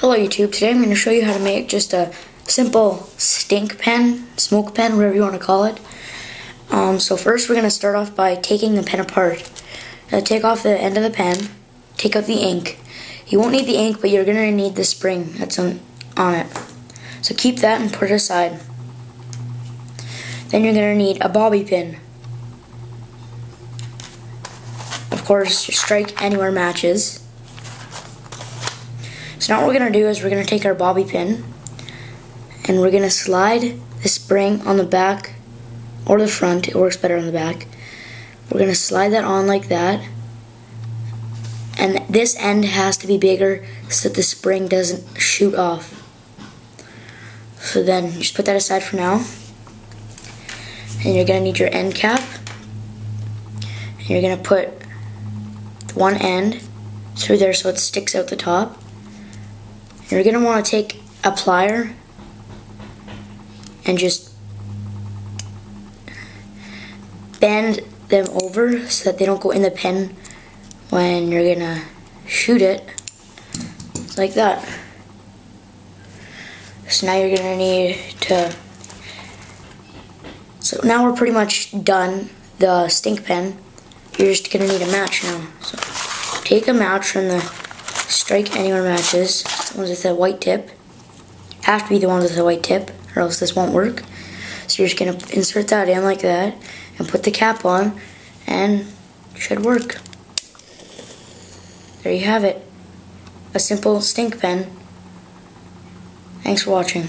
Hello YouTube, today I'm going to show you how to make just a simple stink pen, smoke pen, whatever you want to call it. So first we're going to start off by taking the pen apart. Take off the end of the pen, take out the ink. You won't need the ink, but you're going to need the spring that's on it. So keep that and put it aside. Then you're going to need a bobby pin. Of course, your Strike Anywhere matches. So now what we're going to do is we're going to take our bobby pin and we're going to slide the spring on the back or the front. It works better on the back. We're going to slide that on like that, and this end has to be bigger so that the spring doesn't shoot off. So then just put that aside for now, and you're going to need your end cap, and you're going to put one end through there so it sticks out the top. You're going to want to take a plier and just bend them over so that they don't go in the pen when you're going to shoot it, like that. So now you're going to need to... So now we're pretty much done the stink pen. You're just going to need a match now. So take a match from the Strike Anywhere matches, the ones with the white tip. Have to be the ones with the white tip, or else this won't work. So you're just going to insert that in like that, and put the cap on, and it should work. There you have it. A simple stink pen. Thanks for watching.